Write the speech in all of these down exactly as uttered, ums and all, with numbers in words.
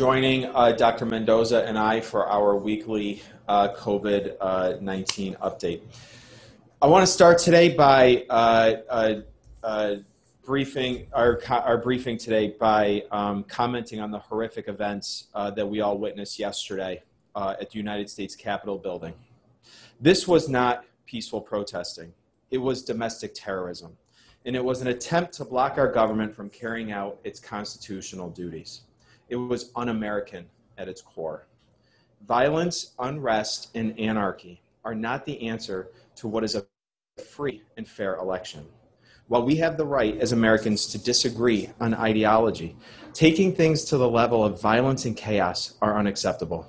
joining uh, Doctor Mendoza and I for our weekly uh, COVID nineteen uh, update. I want to start today by uh, uh, uh, briefing our, our briefing today by um, commenting on the horrific events uh, that we all witnessed yesterday uh, at the United States Capitol building. This was not peaceful protesting. It was domestic terrorism, and it was an attempt to block our government from carrying out its constitutional duties. It was un-American at its core. Violence, unrest, and anarchy are not the answer to what is a free and fair election. While we have the right as Americans to disagree on ideology, taking things to the level of violence and chaos are unacceptable.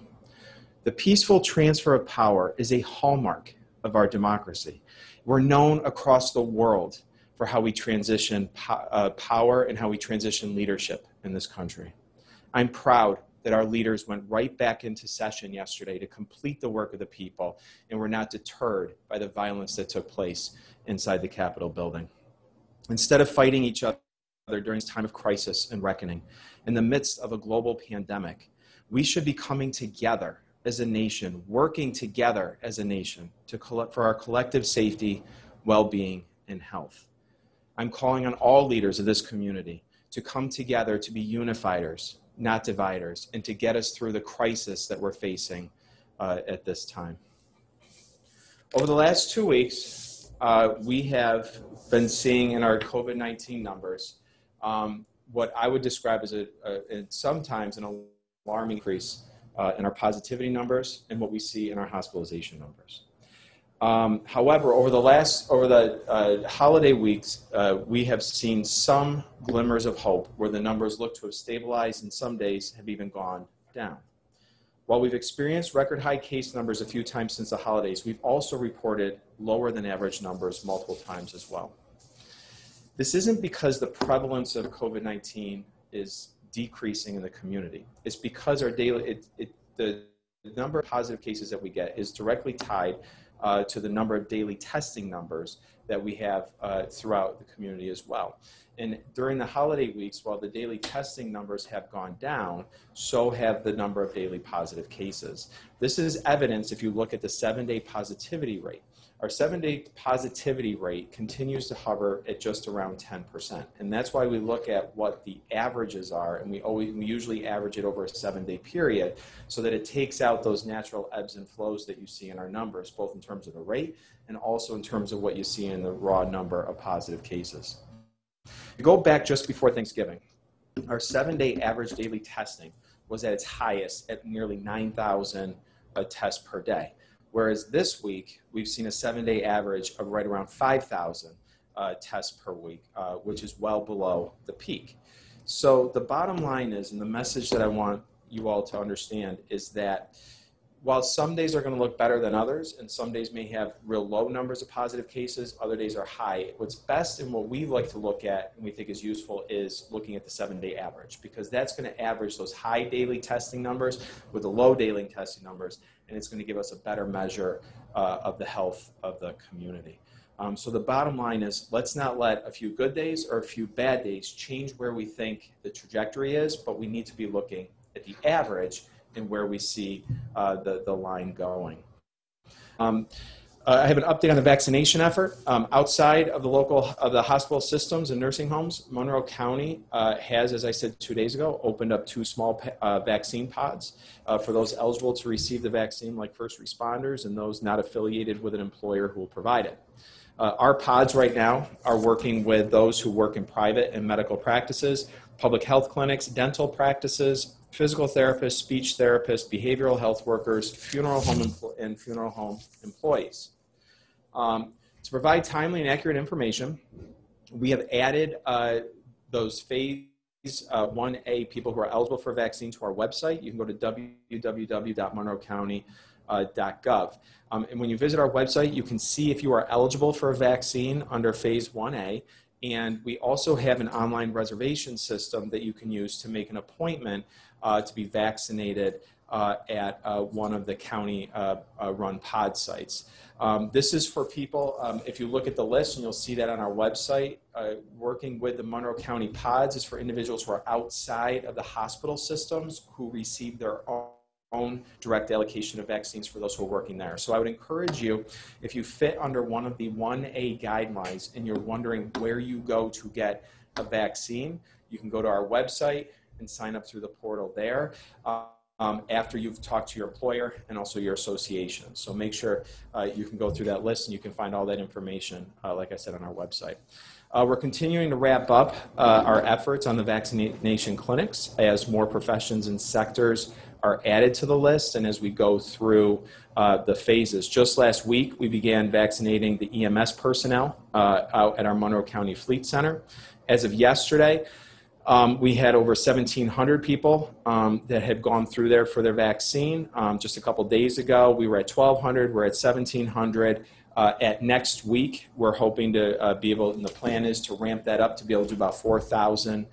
The peaceful transfer of power is a hallmark of our democracy. We're known across the world for how we transition po- uh, power and how we transition leadership in this country. I'm proud that our leaders went right back into session yesterday to complete the work of the people, and were not deterred by the violence that took place inside the Capitol building. Instead of fighting each other during this time of crisis and reckoning, in the midst of a global pandemic, we should be coming together as a nation, working together as a nation to collect for our collective safety, well-being, and health. I'm calling on all leaders of this community to come together to be unifiers, not dividers, and to get us through the crisis that we're facing uh, at this time. Over the last two weeks, uh, we have been seeing in our COVID nineteen numbers um, what I would describe as a, a, sometimes an alarming increase uh, in our positivity numbers and what we see in our hospitalization numbers. Um, however, over the last, over the uh, holiday weeks, uh, we have seen some glimmers of hope where the numbers look to have stabilized and some days have even gone down. While we've experienced record high case numbers a few times since the holidays, we've also reported lower than average numbers multiple times as well. This isn't because the prevalence of COVID nineteen is decreasing in the community. It's because our daily, it, it, the number of positive cases that we get is directly tied Uh, to the number of daily testing numbers that we have uh, throughout the community as well. And during the holiday weeks, while the daily testing numbers have gone down, so have the number of daily positive cases. This is evidence if you look at the seven-day positivity rate. Our seven-day positivity rate continues to hover at just around ten percent. And that's why we look at what the averages are, and we, always, we usually average it over a seven-day period so that it takes out those natural ebbs and flows that you see in our numbers, both in terms of the rate and also in terms of what you see in the raw number of positive cases. You go back just before Thanksgiving, our seven-day average daily testing was at its highest at nearly nine thousand tests per day. Whereas this week, we've seen a seven-day average of right around five thousand uh, tests per week, uh, which is well below the peak. So the bottom line is, and the message that I want you all to understand is that while some days are going to look better than others, and some days may have real low numbers of positive cases, other days are high, what's best and what we like to look at and we think is useful is looking at the seven-day average, because that's going to average those high daily testing numbers with the low daily testing numbers, and it's going to give us a better measure uh, of the health of the community. Um, so the bottom line is, let's not let a few good days or a few bad days change where we think the trajectory is, but we need to be looking at the average and where we see uh, the, the line going. Um, uh, I have an update on the vaccination effort. Um, outside of the local, of the hospital systems and nursing homes, Monroe County uh, has, as I said two days ago, opened up two small uh, vaccine pods uh, for those eligible to receive the vaccine, like first responders and those not affiliated with an employer who will provide it. Uh, our pods right now are working with those who work in private and medical practices, public health clinics, dental practices, physical therapists, speech therapists, behavioral health workers, funeral home and funeral home employees. Um, to provide timely and accurate information, we have added uh, those phase uh, one A people who are eligible for a vaccine to our website. You can go to w w w dot monroe county dot gov. Um, and when you visit our website, you can see if you are eligible for a vaccine under phase one A. And we also have an online reservation system that you can use to make an appointment uh, to be vaccinated uh, at uh, one of the county-run uh, uh, pod sites. Um, this is for people, um, if you look at the list, and you'll see that on our website, uh, working with the Monroe County pods is for individuals who are outside of the hospital systems who receive their own own direct allocation of vaccines for those who are working there. So I would encourage you, if you fit under one of the one A guidelines and you're wondering where you go to get a vaccine, you can go to our website and sign up through the portal there um, after you've talked to your employer and also your association. So make sure uh, you can go through that list and you can find all that information, uh, like I said, on our website. Uh, we're continuing to wrap up uh, our efforts on the vaccination clinics as more professions and sectors are added to the list and as we go through uh, the phases. Just last week, we began vaccinating the E M S personnel uh, out at our Monroe County Fleet Center. As of yesterday, um, we had over seventeen hundred people um, that had gone through there for their vaccine. Um, just a couple days ago, we were at twelve hundred, we're at seventeen hundred. Uh, at next week, we're hoping to uh, be able, and the plan is to ramp that up to be able to do about four thousand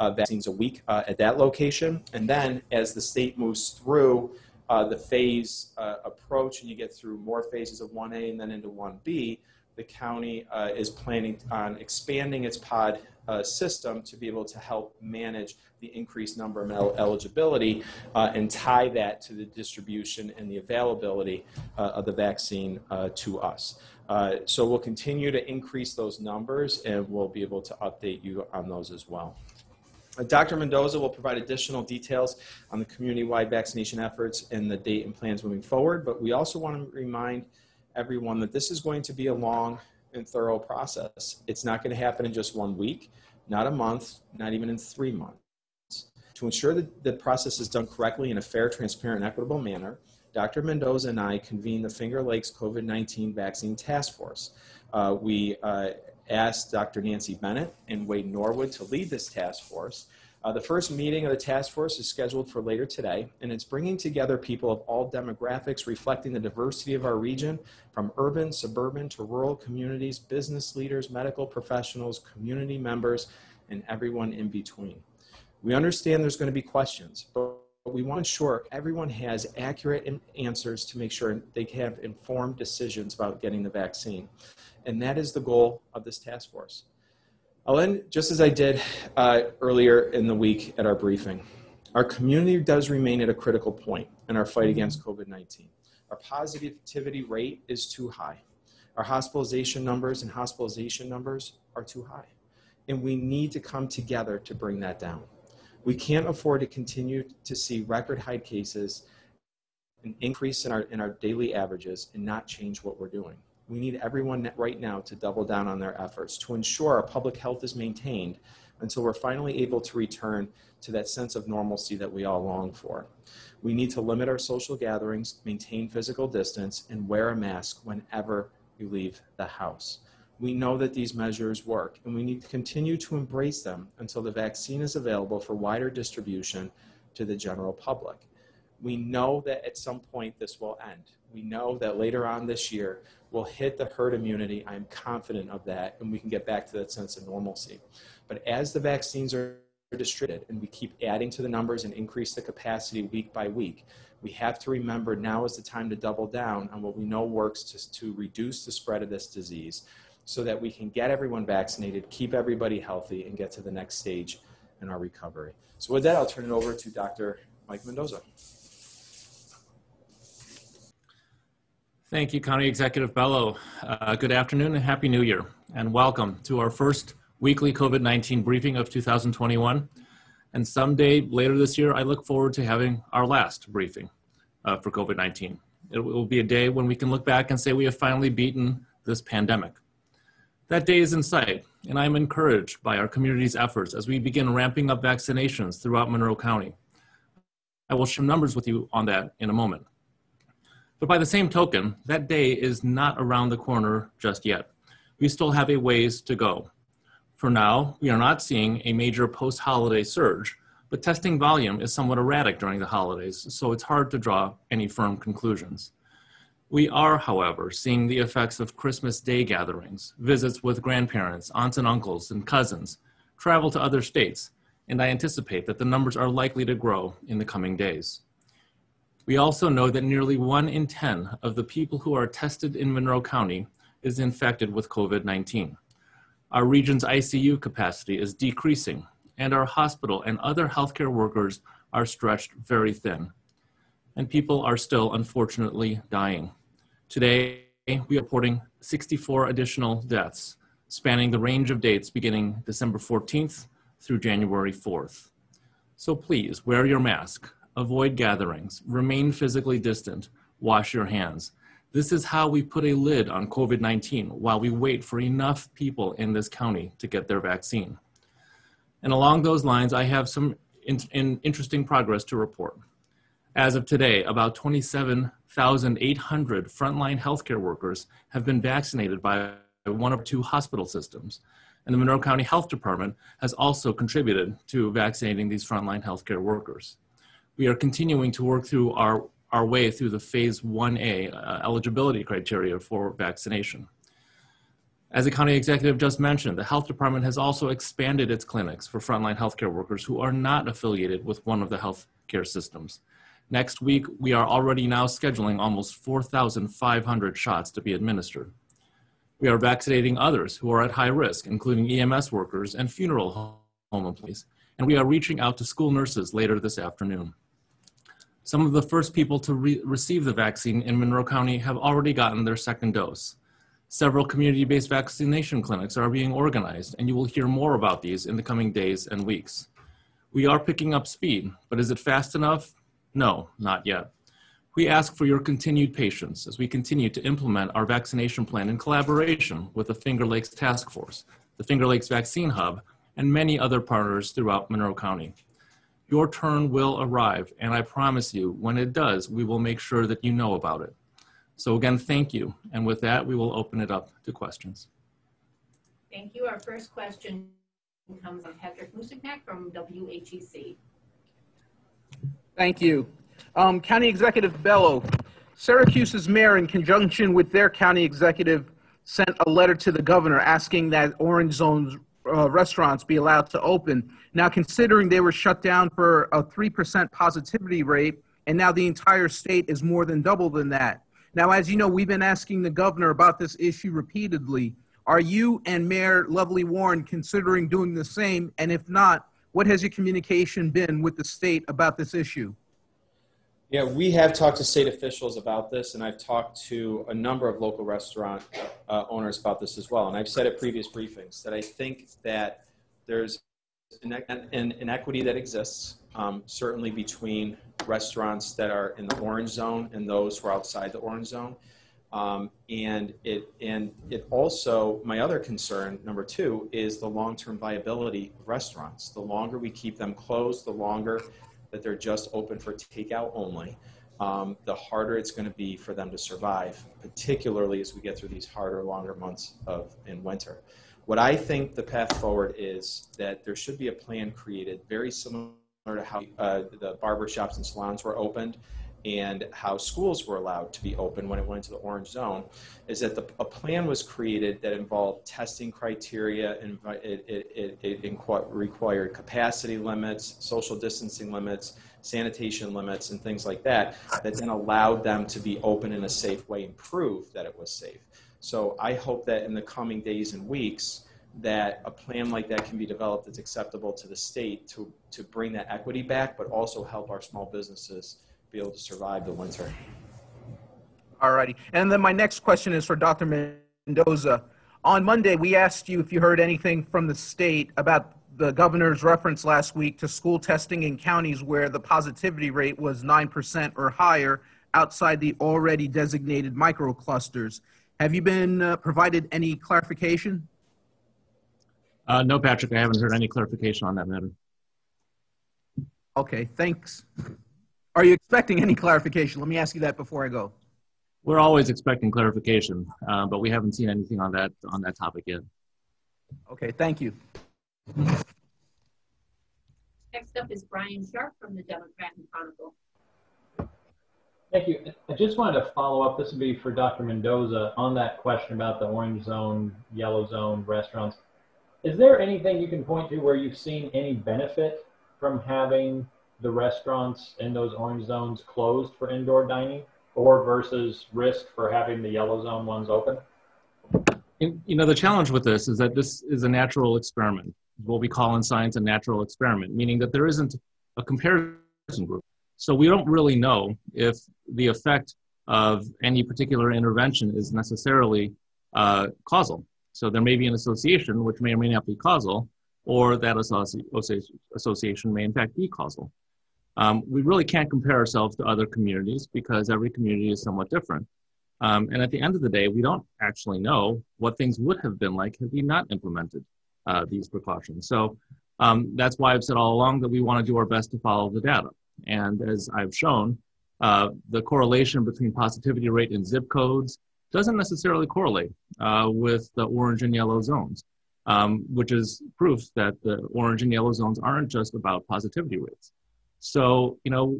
Uh, vaccines a week uh, at that location. And then as the state moves through uh, the phase uh, approach and you get through more phases of one A and then into one B, the county uh, is planning on expanding its pod uh, system to be able to help manage the increased number of el eligibility uh, and tie that to the distribution and the availability uh, of the vaccine uh, to us. Uh, so we'll continue to increase those numbers and we'll be able to update you on those as well. Doctor Mendoza will provide additional details on the community-wide vaccination efforts and the date and plans moving forward, but we also want to remind everyone that this is going to be a long and thorough process. It's not going to happen in just one week, not a month, not even in three months. To ensure that the process is done correctly in a fair, transparent, and equitable manner, Doctor Mendoza and I convened the Finger Lakes COVID nineteen Vaccine Task Force. Uh, we uh, asked Doctor Nancy Bennett and Wade Norwood to lead this task force. Uh, the first meeting of the task force is scheduled for later today, and it's bringing together people of all demographics, reflecting the diversity of our region, from urban, suburban, to rural communities, business leaders, medical professionals, community members, and everyone in between. We understand there's going to be questions, but we want to ensure everyone has accurate answers to make sure they have informed decisions about getting the vaccine. And that is the goal of this task force. I'll end just as I did uh, earlier in the week at our briefing. Our community does remain at a critical point in our fight against COVID nineteen. Our positivity rate is too high. Our hospitalization numbers and hospitalization numbers are too high. And we need to come together to bring that down. We can't afford to continue to see record high cases, an increase in our, in our daily averages, and not change what we're doing. We need everyone right now to double down on their efforts to ensure our public health is maintained until we're finally able to return to that sense of normalcy that we all long for. We need to limit our social gatherings, maintain physical distance, and wear a mask whenever you leave the house. We know that these measures work, and we need to continue to embrace them until the vaccine is available for wider distribution to the general public. We know that at some point this will end. We know that later on this year, we'll hit the herd immunity. I'm confident of that, and we can get back to that sense of normalcy. But as the vaccines are distributed and we keep adding to the numbers and increase the capacity week by week, we have to remember now is the time to double down on what we know works to, to reduce the spread of this disease, so that we can get everyone vaccinated, keep everybody healthy, and get to the next stage in our recovery. So with that, I'll turn it over to Doctor Mike Mendoza. Thank you, County Executive Bello. Uh, good afternoon and Happy New Year, and welcome to our first weekly COVID nineteen briefing of two thousand twenty-one. And someday later this year, I look forward to having our last briefing uh, for COVID nineteen. It will be a day when we can look back and say we have finally beaten this pandemic. That day is in sight, and I am encouraged by our community's efforts as we begin ramping up vaccinations throughout Monroe County. I will share numbers with you on that in a moment. But by the same token, that day is not around the corner just yet. We still have a ways to go. For now, we are not seeing a major post-holiday surge, but testing volume is somewhat erratic during the holidays, so it's hard to draw any firm conclusions. We are, however, seeing the effects of Christmas Day gatherings, visits with grandparents, aunts and uncles, and cousins, travel to other states, and I anticipate that the numbers are likely to grow in the coming days. We also know that nearly one in ten of the people who are tested in Monroe County is infected with COVID nineteen. Our region's I C U capacity is decreasing, and our hospital and other healthcare workers are stretched very thin. And people are still, unfortunately, dying. Today, we are reporting sixty-four additional deaths, spanning the range of dates beginning December fourteenth through January fourth. So please, wear your mask, avoid gatherings, remain physically distant, wash your hands. This is how we put a lid on COVID nineteen while we wait for enough people in this county to get their vaccine. And along those lines, I have some in, in interesting progress to report. As of today, about twenty-seven thousand eight hundred frontline healthcare workers have been vaccinated by one of two hospital systems. And the Monroe County Health Department has also contributed to vaccinating these frontline healthcare workers. We are continuing to work through our, our way through the phase one A uh, eligibility criteria for vaccination. As the county executive just mentioned, the health department has also expanded its clinics for frontline healthcare workers who are not affiliated with one of the healthcare systems. Next week, we are already now scheduling almost four thousand five hundred shots to be administered. We are vaccinating others who are at high risk, including E M S workers and funeral home employees. And we are reaching out to school nurses later this afternoon. Some of the first people to re receive the vaccine in Monroe County have already gotten their second dose. Several community-based vaccination clinics are being organized, and you will hear more about these in the coming days and weeks. We are picking up speed, but is it fast enough? No, not yet. We ask for your continued patience as we continue to implement our vaccination plan in collaboration with the Finger Lakes Task Force, the Finger Lakes Vaccine Hub, and many other partners throughout Monroe County. Your turn will arrive, and I promise you, when it does, we will make sure that you know about it. So again, thank you. And with that, we will open it up to questions. Thank you. Our first question comes from Patrick Musignac from W H E C. Thank you. Um, County Executive Bello, Syracuse's mayor, in conjunction with their county executive, sent a letter to the governor asking that Orange Zone's Uh, restaurants be allowed to open. Now, considering they were shut down for a three percent positivity rate, and now the entire state is more than double than that. Now, as you know, we've been asking the governor about this issue repeatedly. Are you and Mayor Lovely Warren considering doing the same? And if not, what has your communication been with the state about this issue? Yeah, we have talked to state officials about this, and I've talked to a number of local restaurant uh, owners about this as well. And I've said at previous briefings that I think that there's an inequity that exists, um, certainly between restaurants that are in the orange zone and those who are outside the orange zone. Um, and it and it also, my other concern, number two, is the long-term viability of restaurants. The longer we keep them closed, the longer that they're just open for takeout only, um, the harder it's going to be for them to survive, particularly as we get through these harder, longer months of in winter. What I think the path forward is that there should be a plan created very similar to how uh, the barbershops and salons were opened and how schools were allowed to be open when it went into the orange zone, is that the, a plan was created that involved testing criteria, and it, it, it, it required capacity limits, social distancing limits, sanitation limits, and things like that, that then allowed them to be open in a safe way and prove that it was safe. So I hope that in the coming days and weeks, that a plan like that can be developed that's acceptable to the state to, to bring that equity back, but also help our small businesses be able to survive the winter. All righty. And then my next question is for Doctor Mendoza. On Monday, we asked you if you heard anything from the state about the governor's reference last week to school testing in counties where the positivity rate was nine percent or higher outside the already designated microclusters. Have you been uh, provided any clarification? Uh, no, Patrick, I haven't heard any clarification on that matter. Okay, thanks. Are you expecting any clarification? Let me ask you that before I go. We're always expecting clarification, uh, but we haven't seen anything on that on that topic yet. Okay, thank you. Next up is Brian Sharp from the Democrat and Chronicle. Thank you. I just wanted to follow up, this would be for Doctor Mendoza, on that question about the orange zone, yellow zone restaurants. Is there anything you can point to where you've seen any benefit from having the restaurants in those orange zones closed for indoor dining, or versus risk for having the yellow zone ones open? And, you know, the challenge with this is that this is a natural experiment, what we call in science a natural experiment, meaning that there isn't a comparison group. So we don't really know if the effect of any particular intervention is necessarily uh, causal. So there may be an association which may or may not be causal, or that association may in fact be causal. Um, we really can't compare ourselves to other communities because every community is somewhat different. Um, and at the end of the day, we don't actually know what things would have been like had we not implemented uh, these precautions. So um, that's why I've said all along that we want to do our best to follow the data. And as I've shown, uh, the correlation between positivity rate and zip codes doesn't necessarily correlate uh, with the orange and yellow zones, um, which is proof that the orange and yellow zones aren't just about positivity rates. So, you know,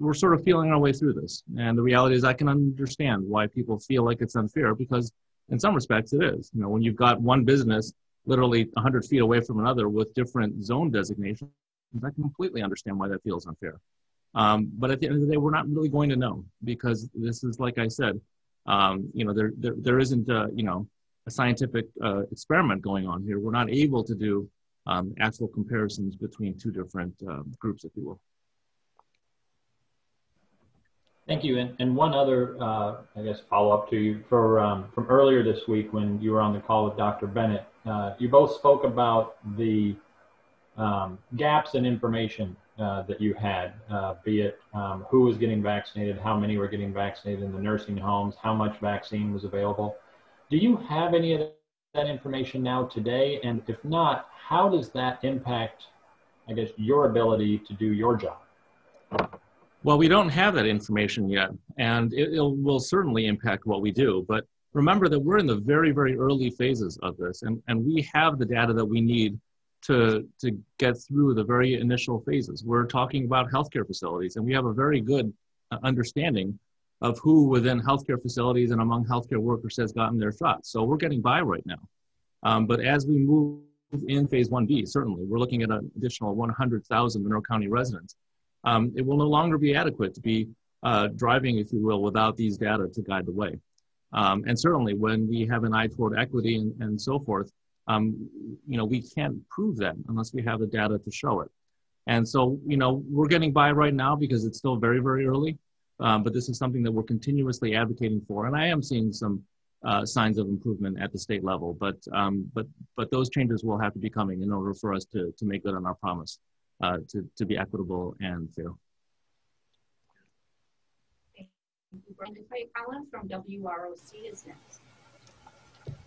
we're sort of feeling our way through this. And the reality is I can understand why people feel like it's unfair, because in some respects it is. You know, when you've got one business literally one hundred feet away from another with different zone designations, I completely understand why that feels unfair. Um, but at the end of the day, we're not really going to know, because this is, like I said, um, you know, there, there, there isn't, uh, you know, a scientific uh, experiment going on here. We're not able to do um, actual comparisons between two different um, groups, if you will. Thank you. And, and one other, uh, I guess, follow-up to you for, um, from earlier this week when you were on the call with Doctor Bennett. Uh, you both spoke about the um, gaps in information uh, that you had, uh, be it um, who was getting vaccinated, how many were getting vaccinated in the nursing homes, how much vaccine was available. Do you have any of that information now today? And if not, how does that impact, I guess, your ability to do your job? Well, we don't have that information yet, and it, it will certainly impact what we do. But remember that we're in the very, very early phases of this, and, and we have the data that we need to, to get through the very initial phases. We're talking about healthcare facilities, and we have a very good understanding of who within healthcare facilities and among healthcare workers has gotten their shots. So we're getting by right now. Um, but as we move in phase one B, certainly, we're looking at an additional one hundred thousand Monroe County residents. Um, it will no longer be adequate to be uh, driving, if you will, without these data to guide the way. Um, and certainly when we have an eye toward equity and, and so forth, um, you know, we can't prove that unless we have the data to show it. And so, you know, we're getting by right now because it's still very, very early, um, but this is something that we're continuously advocating for. And I am seeing some uh, signs of improvement at the state level, but, um, but, but those changes will have to be coming in order for us to, to make good on our promise. Uh, to, to be equitable and fair. Thank you. Brianne Collins from W R O C is next.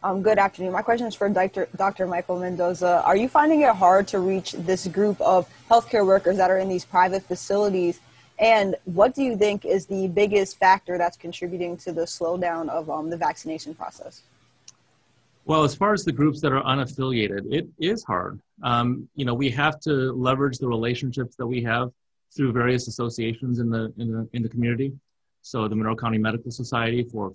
Um, good afternoon. My question is for Doctor Doctor Michael Mendoza. Are you finding it hard to reach this group of healthcare workers that are in these private facilities? And what do you think is the biggest factor that's contributing to the slowdown of um, the vaccination process? Well, as far as the groups that are unaffiliated, it is hard. Um, you know, we have to leverage the relationships that we have through various associations in the, in the, in the community. So the Monroe County Medical Society for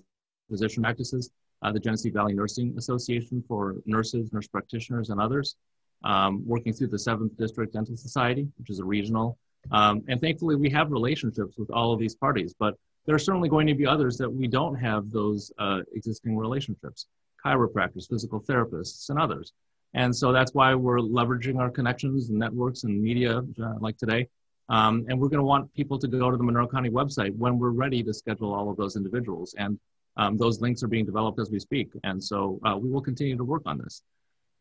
physician practices, uh, the Genesee Valley Nursing Association for nurses, nurse practitioners, and others, um, working through the Seventh District Dental Society, which is a regional. Um, and thankfully, we have relationships with all of these parties, but there are certainly going to be others that we don't have those uh, existing relationships. Chiropractors, physical therapists, and others. And so that's why we're leveraging our connections and networks and media uh, like today. Um, and we're going to want people to go to the Monroe County website when we're ready to schedule all of those individuals. And um, those links are being developed as we speak. And so uh, we will continue to work on this.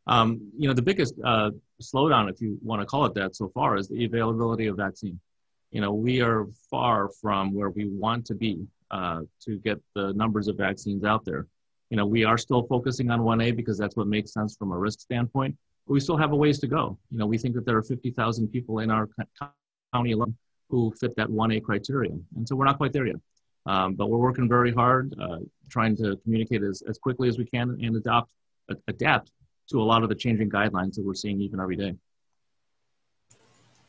Um, you know, the biggest uh, slowdown, if you want to call it that so far, is the availability of vaccine. You know, we are far from where we want to be uh, to get the numbers of vaccines out there. You know, we are still focusing on one A because that's what makes sense from a risk standpoint, but we still have a ways to go. You know, we think that there are fifty thousand people in our county alone who fit that one A criteria. And so we're not quite there yet, um, but we're working very hard, uh, trying to communicate as, as quickly as we can and adopt, uh, adapt to a lot of the changing guidelines that we're seeing even every day.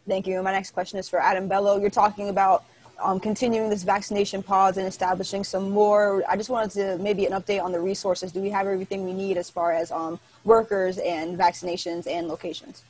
Thank you. My next question is for Adam Bello. You're talking about Um, continuing this vaccination pause and establishing some more. I just wanted to maybe an update on the resources. Do we have everything we need as far as um, workers and vaccinations and locations?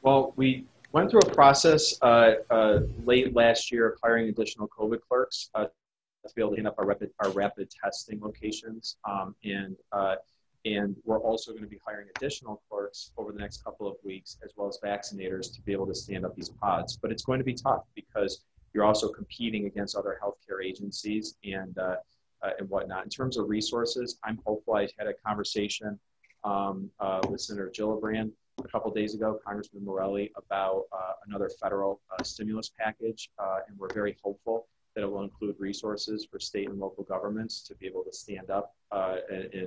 Well, we went through a process uh, uh, late last year of hiring additional COVID clerks uh, to be able to hand up our rapid, our rapid testing locations. Um, and, uh, and we're also going to be hiring additional clerks over the next couple of weeks, as well as vaccinators, to be able to stand up these pods. But it's going to be tough because you're also competing against other healthcare agencies and, uh, uh, and whatnot. In terms of resources, I'm hopeful. I had a conversation um, uh, with Senator Gillibrand a couple of days ago, Congressman Morelli, about uh, another federal uh, stimulus package, uh, and we're very hopeful that it will include resources for state and local governments to be able to stand up uh, and,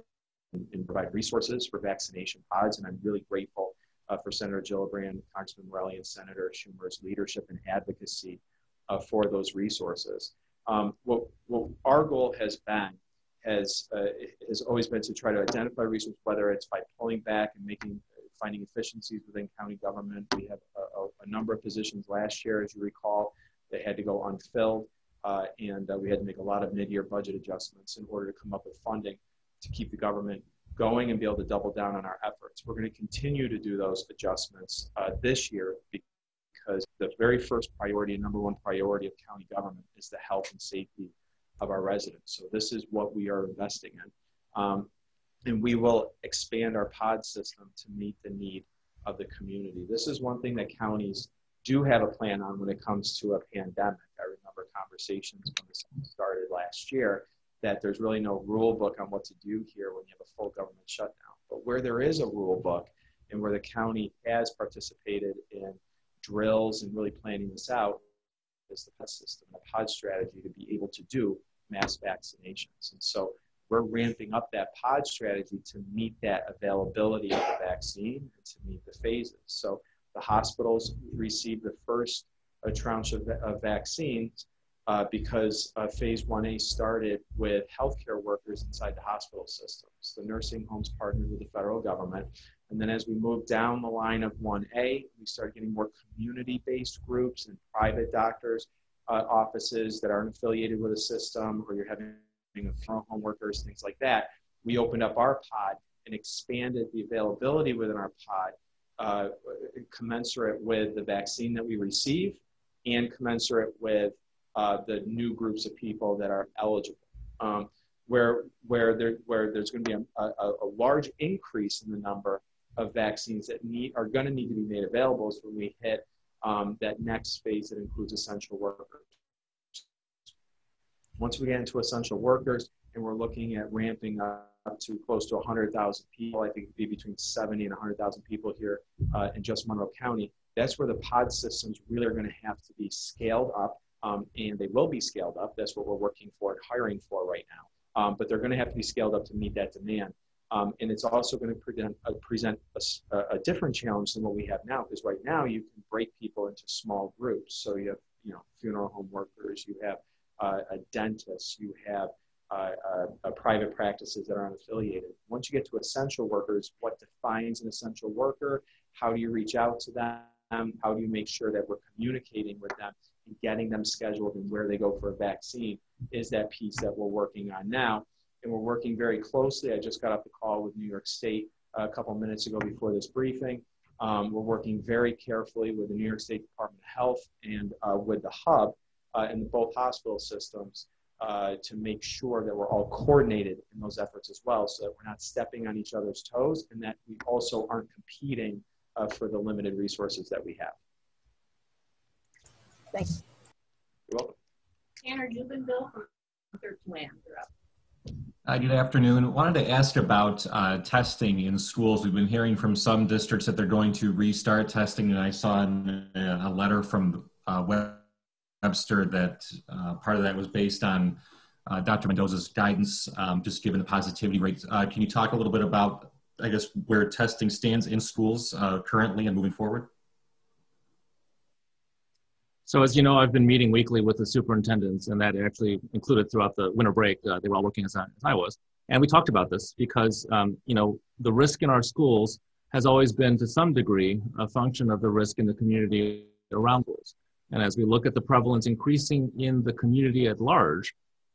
and provide resources for vaccination pods. And I'm really grateful uh, for Senator Gillibrand, Congressman Morelli, and Senator Schumer's leadership and advocacy uh, for those resources. Um, what, what our goal has been has, uh, has always been to try to identify resources, whether it's by pulling back and making finding efficiencies within county government. We have a, a, a number of positions last year, as you recall, that had to go unfilled, uh, and uh, we had to make a lot of mid-year budget adjustments in order to come up with funding to keep the government going and be able to double down on our efforts. We're going to continue to do those adjustments uh, this year, because the very first priority, number one priority of county government is the health and safety of our residents. So this is what we are investing in. Um, And we will expand our pod system to meet the need of the community. This is one thing that counties do have a plan on when it comes to a pandemic. I remember conversations when this started last year that there's really no rule book on what to do here when you have a full government shutdown. But where there is a rule book and where the county has participated in drills and really planning this out is the pod system, the pod strategy to be able to do mass vaccinations. And so we're ramping up that pod strategy to meet that availability of the vaccine and to meet the phases. So the hospitals received the first uh, tranche of, of vaccines uh, because uh, phase one A started with healthcare workers inside the hospital systems. The nursing homes partnered with the federal government. And then as we moved down the line of one A, we started getting more community-based groups and private doctors' uh, offices that aren't affiliated with a system, or you're having of front home workers, things like that. We opened up our pod and expanded the availability within our pod uh, commensurate with the vaccine that we receive and commensurate with uh, the new groups of people that are eligible. Um, where, where, there, where there's going to be a, a, a large increase in the number of vaccines that need, are going to need to be made available is when we hit um, that next phase that includes essential workers. Once we get into essential workers, and we're looking at ramping up to close to one hundred thousand people, I think it'd be between seventy and one hundred thousand people here uh, in just Monroe County, that's where the pod systems really are going to have to be scaled up, um, and they will be scaled up. That's what we're working for and hiring for right now. Um, but they're going to have to be scaled up to meet that demand. Um, and it's also going to present, uh, present a, a different challenge than what we have now, because right now you can break people into small groups. So you have, you know, funeral home workers, you have Uh, a dentist, you have uh, uh, uh, private practices that are unaffiliated. Once you get to essential workers, what defines an essential worker? How do you reach out to them? How do you make sure that we're communicating with them and getting them scheduled and where they go for a vaccine is that piece that we're working on now. And we're working very closely. I just got off the call with New York State a couple minutes ago before this briefing. Um, we're working very carefully with the New York State Department of Health and uh, with the hub Uh, in both hospital systems uh, to make sure that we're all coordinated in those efforts as well, so that we're not stepping on each other's toes and that we also aren't competing uh, for the limited resources that we have. Thanks. You're welcome. Tanner Jubenville from Third Plan, you're up. Uh, good afternoon. Wanted to ask about uh, testing in schools. We've been hearing from some districts that they're going to restart testing, and I saw in a letter from uh, Web Webster that uh, part of that was based on uh, Doctor Mendoza's guidance, um, just given the positivity rates. Uh, can you talk a little bit about, I guess, where testing stands in schools uh, currently and moving forward? So as you know, I've been meeting weekly with the superintendents, and that actually included throughout the winter break. Uh, they were all working as I, as I was. And we talked about this because, um, you know, the risk in our schools has always been, to some degree, a function of the risk in the community around schools. And as we look at the prevalence increasing in the community at large,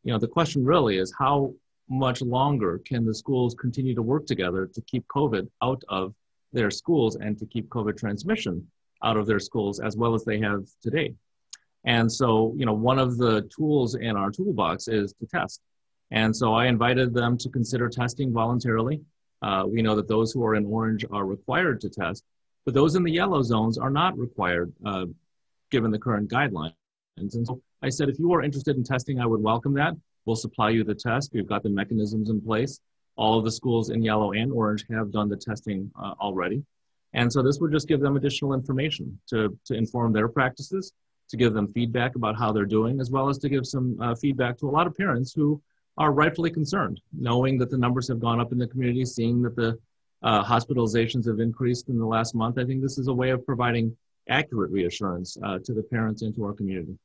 you know, the question really is how much longer can the schools continue to work together to keep COVID out of their schools and to keep COVID transmission out of their schools as well as they have today. And so, you know, one of the tools in our toolbox is to test. And so I invited them to consider testing voluntarily. Uh, we know that those who are in orange are required to test, but those in the yellow zones are not required, uh, given the current guidelines. And so I said, if you are interested in testing, I would welcome that. We'll supply you the test. We've got the mechanisms in place. All of the schools in yellow and orange have done the testing uh, already. And so this would just give them additional information to, to inform their practices, to give them feedback about how they're doing, as well as to give some uh, feedback to a lot of parents who are rightfully concerned, knowing that the numbers have gone up in the community, seeing that the uh, hospitalizations have increased in the last month. I think this is a way of providing accurate reassurance uh, to the parents and to our community.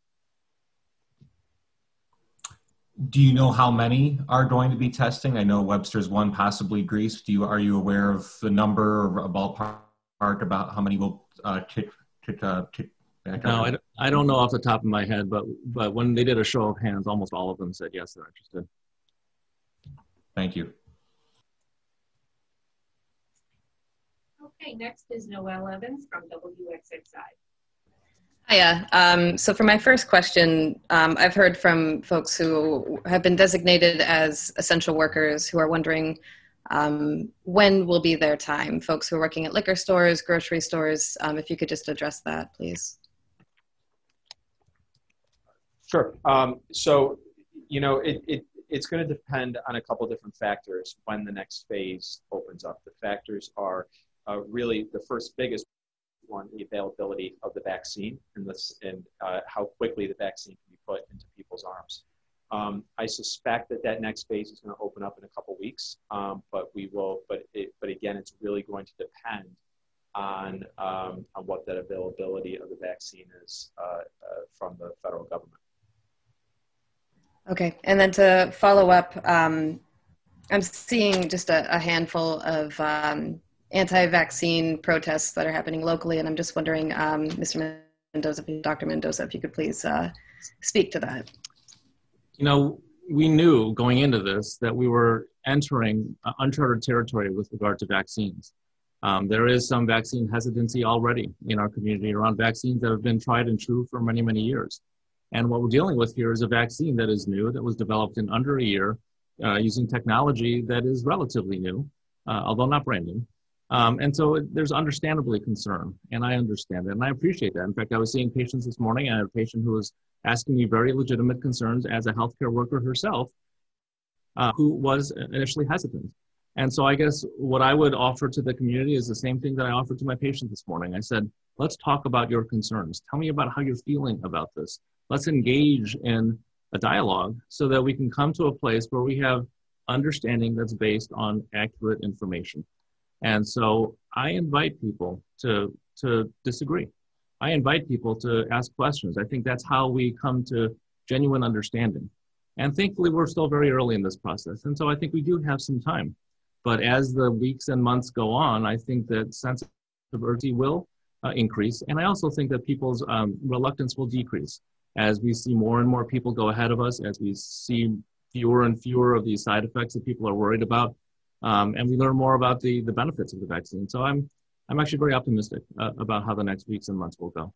Do you know how many are going to be testing? I know Webster's one, possibly Greece. Do you, are you aware of the number or a ballpark about how many will uh, tick, tick, uh, tick back No, I, I don't know off the top of my head, but, but when they did a show of hands, almost all of them said yes, they're interested. Thank you. Okay, next is Noelle Evans from W X X I. Hiya. Um, so for my first question, um, I've heard from folks who have been designated as essential workers who are wondering um, when will be their time. Folks who are working at liquor stores, grocery stores, um, if you could just address that, please. Sure. Um, so, you know, it, it, it's going to depend on a couple different factors when the next phase opens up. The factors are uh, really the first biggest one, the availability of the vaccine and, this, and uh, how quickly the vaccine can be put into people's arms. Um, I suspect that that next phase is going to open up in a couple weeks, um, but we will. But it, but again, it's really going to depend on um, on what that availability of the vaccine is uh, uh, from the federal government. Okay, and then to follow up, um, I'm seeing just a, a handful of Um, anti-vaccine protests that are happening locally, and I'm just wondering, um, Mister Mendoza, Doctor Mendoza, if you could please uh, speak to that. You know, we knew going into this that we were entering uh, uncharted territory with regard to vaccines. Um, there is some vaccine hesitancy already in our community around vaccines that have been tried and true for many, many years. And what we're dealing with here is a vaccine that is new, that was developed in under a year, uh, using technology that is relatively new, uh, although not brand new. Um, and so there's understandably concern, and I understand that, and I appreciate that. In fact, I was seeing patients this morning, and I had a patient who was asking me very legitimate concerns as a healthcare worker herself, uh, who was initially hesitant. And so I guess what I would offer to the community is the same thing that I offered to my patient this morning. I said, let's talk about your concerns. Tell me about how you're feeling about this. Let's engage in a dialogue so that we can come to a place where we have understanding that's based on accurate information. And so I invite people to, to disagree. I invite people to ask questions. I think that's how we come to genuine understanding. And thankfully, we're still very early in this process. And so I think we do have some time. But as the weeks and months go on, I think that sense of urgency will uh, increase. And I also think that people's um, reluctance will decrease as we see more and more people go ahead of us, as we see fewer and fewer of these side effects that people are worried about. Um, and we learn more about the, the benefits of the vaccine. So I'm, I'm actually very optimistic uh, about how the next weeks and months will go.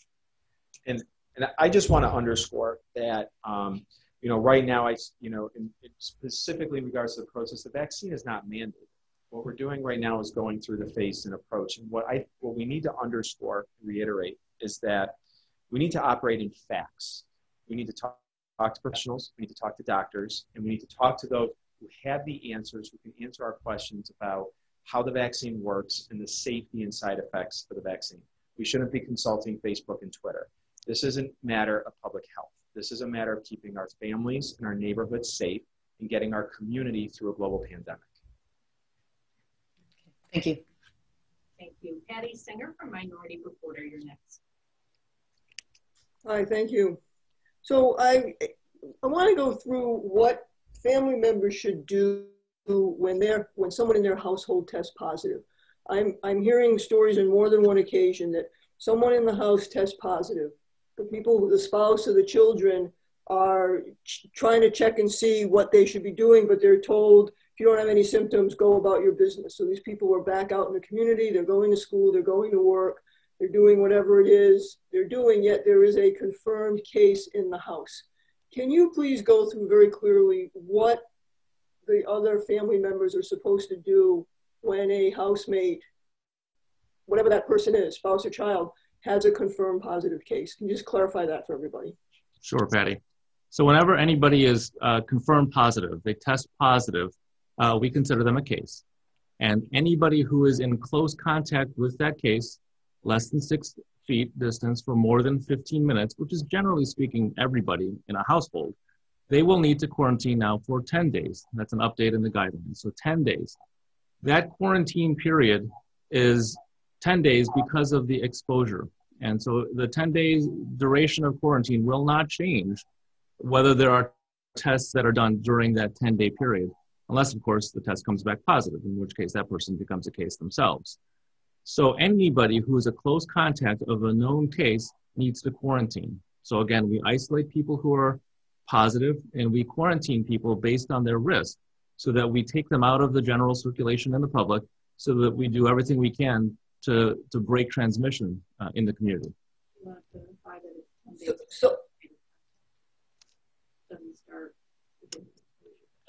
And, and I just want to underscore that, um, you know, right now, I, you know, in, in specifically in regards to the process, the vaccine is not mandated. What we're doing right now is going through the phased in approach. And what, I, what we need to underscore, reiterate, is that we need to operate in facts. We need to talk, talk to professionals, we need to talk to doctors, and we need to talk to those who have the answers, who can answer our questions about how the vaccine works and the safety and side effects for the vaccine. We shouldn't be consulting Facebook and Twitter. This isn't a matter of public health. This is a matter of keeping our families and our neighborhoods safe and getting our community through a global pandemic. Thank you. Thank you. Patty Singer from Minority Reporter, you're next. Hi, thank you. So I, I want to go through what family members should do when they're when someone in their household tests positive. I'm I'm hearing stories on more than one occasion that someone in the house tests positive. The people, the spouse or the children, are ch trying to check and see what they should be doing, but they're told if you don't have any symptoms, go about your business. So these people are back out in the community. They're going to school. They're going to work. They're doing whatever it is they're doing, yet there is a confirmed case in the house. Can you please go through very clearly what the other family members are supposed to do when a housemate, whatever that person is, spouse or child, has a confirmed positive case? Can you just clarify that for everybody? Sure, Patty. So whenever anybody is uh, confirmed positive, they test positive, uh, we consider them a case. And anybody who is in close contact with that case, less than six feet distance for more than fifteen minutes, which is generally speaking everybody in a household, they will need to quarantine now for ten days. That's an update in the guidelines, so ten days. That quarantine period is ten days because of the exposure. And so the ten days duration of quarantine will not change whether there are tests that are done during that ten day period, unless of course the test comes back positive, in which case that person becomes a case themselves. So anybody who is a close contact of a known case needs to quarantine. So again, we isolate people who are positive and we quarantine people based on their risk so that we take them out of the general circulation in the public so that we do everything we can to, to break transmission uh, in the community. So, so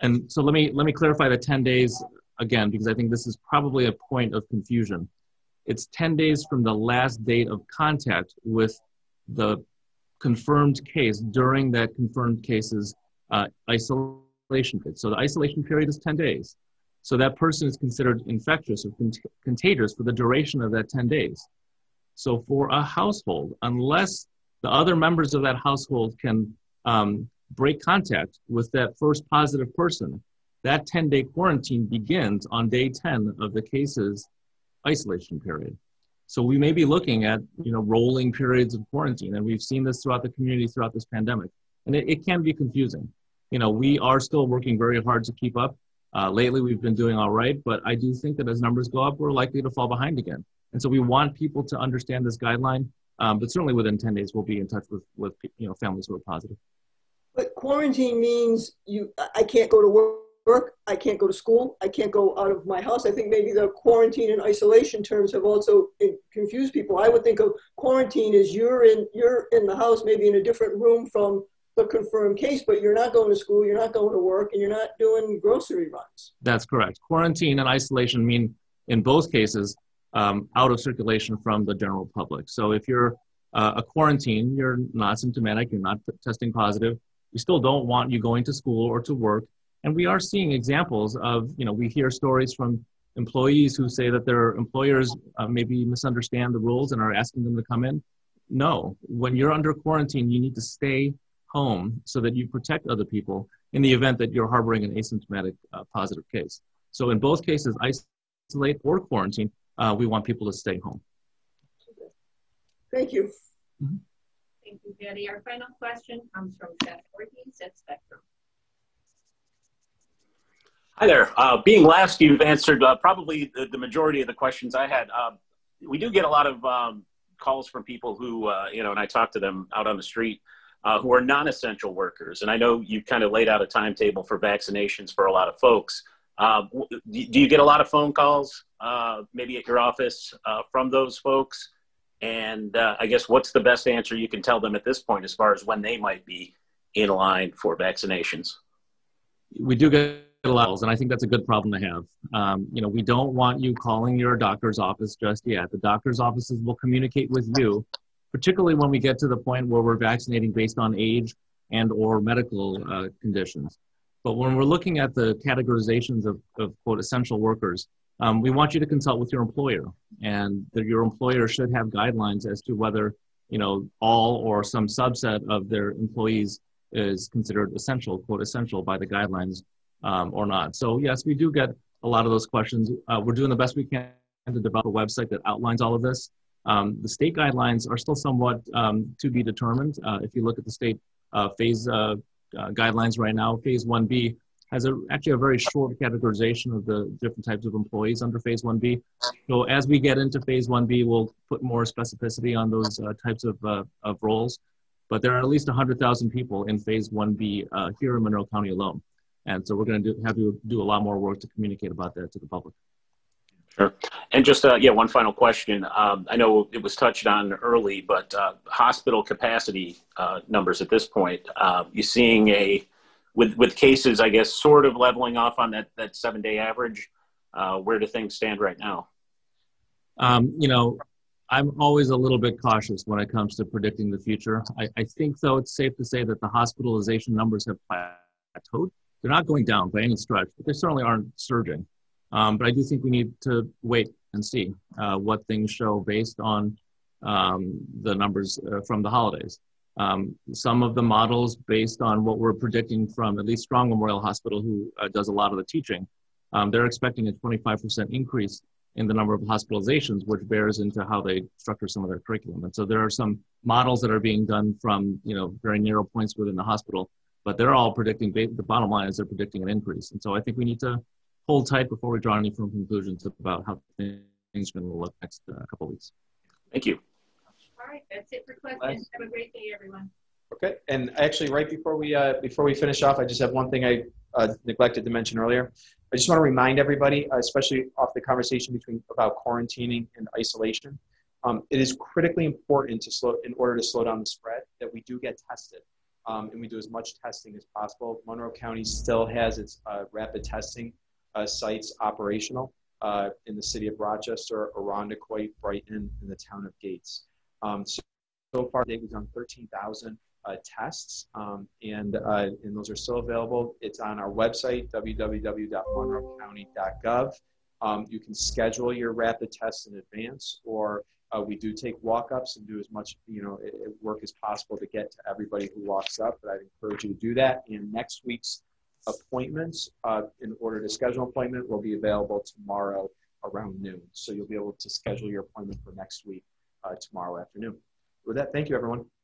And so let me, let me clarify the ten days again, because I think this is probably a point of confusion. It's ten days from the last date of contact with the confirmed case during that confirmed case's uh, isolation period. So the isolation period is ten days. So that person is considered infectious or cont contagious for the duration of that ten days. So for a household, unless the other members of that household can um, break contact with that first positive person, that ten day quarantine begins on day ten of the case's isolation period. So we may be looking at, you know, rolling periods of quarantine, and we've seen this throughout the community throughout this pandemic, and it, it can be confusing. You know, we are still working very hard to keep up. Uh, lately, we've been doing all right, but I do think that as numbers go up, we're likely to fall behind again. And so we want people to understand this guideline, um, but certainly within ten days, we'll be in touch with, with you know, families who are positive. But quarantine means you, I can't go to work, I can't go to school, I can't go out of my house. I think maybe the quarantine and isolation terms have also confused people. I would think of quarantine as you're in, you're in the house, maybe in a different room from the confirmed case, but you're not going to school, you're not going to work, and you're not doing grocery runs. That's correct. Quarantine and isolation mean, in both cases, um, out of circulation from the general public. So if you're uh, a quarantine, you're not symptomatic, you're not testing positive, we still don't want you going to school or to work. And we are seeing examples of, you know, we hear stories from employees who say that their employers uh, maybe misunderstand the rules and are asking them to come in. No, when you're under quarantine, you need to stay home so that you protect other people in the event that you're harboring an asymptomatic uh, positive case. So in both cases, isolate or quarantine, uh, we want people to stay home. Thank you. Mm-hmm. Thank you, Patty. Our final question comes from Jeff Corhines at Spectrum. Hi there. Uh, being last, you've answered uh, probably the, the majority of the questions I had. Uh, we do get a lot of um, calls from people who, uh, you know, and I talk to them out on the street, uh, who are non-essential workers. And I know you kind of laid out a timetable for vaccinations for a lot of folks. Uh, do, do you get a lot of phone calls, uh, maybe at your office, uh, from those folks? And uh, I guess what's the best answer you can tell them at this point as far as when they might be in line for vaccinations? We do get a lot of calls, and I think that's a good problem to have. Um, you know, we don't want you calling your doctor's office just yet. The doctor's offices will communicate with you, particularly when we get to the point where we're vaccinating based on age and or medical uh, conditions. But when we're looking at the categorizations of, of quote, essential workers, Um, we want you to consult with your employer, and that your employer should have guidelines as to whether, you know, all or some subset of their employees is considered essential, quote, essential by the guidelines um, or not. So yes, we do get a lot of those questions. Uh, we're doing the best we can to develop a website that outlines all of this. Um, the state guidelines are still somewhat um, to be determined. Uh, if you look at the state uh, phase uh, uh, guidelines right now, phase one B, has a, actually a very short categorization of the different types of employees under phase one B. So as we get into phase one B, we'll put more specificity on those uh, types of, uh, of roles. But there are at least one hundred thousand people in phase one B uh, here in Monroe County alone. And so we're gonna do, have to do a lot more work to communicate about that to the public. Sure. And just, uh, yeah, one final question. Um, I know it was touched on early, but uh, hospital capacity uh, numbers at this point, uh, you're seeing a, with, with cases, I guess, sort of leveling off on that, that seven-day average, uh, where do things stand right now? Um, you know, I'm always a little bit cautious when it comes to predicting the future. I, I think, though, it's safe to say that the hospitalization numbers have plateaued. They're not going down by any stretch, but they certainly aren't surging. Um, but I do think we need to wait and see uh, what things show based on um, the numbers uh, from the holidays. Um, some of the models based on what we're predicting from at least Strong Memorial Hospital, who uh, does a lot of the teaching, um, they're expecting a twenty-five percent increase in the number of hospitalizations, which bears into how they structure some of their curriculum. And so there are some models that are being done from, you know, very narrow points within the hospital, but they're all predicting, the bottom line is they're predicting an increase. And so I think we need to hold tight before we draw any firm conclusions about how things are going to look next uh, couple of weeks. Thank you. All right, that's it for questions. Have a great day, everyone. Okay, and actually, right before we uh, before we finish off, I just have one thing I uh, neglected to mention earlier. I just want to remind everybody, uh, especially off the conversation between about quarantining and isolation, um, it is critically important to slow, in order to slow down the spread, that we do get tested. Um, and we do as much testing as possible. Monroe County still has its uh, rapid testing uh, sites operational uh, in the city of Rochester, Irondequoit, Brighton, and the town of Gates. Um, so, so far, today we've done thirteen thousand uh, tests, um, and, uh, and those are still available. It's on our website, w w w dot monroe county dot gov. Um, you can schedule your rapid tests in advance, or Uh, we do take walk-ups and do as much, you know, it, it work as possible to get to everybody who walks up, but I'd encourage you to do that. And next week's appointments, uh, in order to schedule an appointment, will be available tomorrow around noon. So you'll be able to schedule your appointment for next week uh, tomorrow afternoon. With that, thank you, everyone.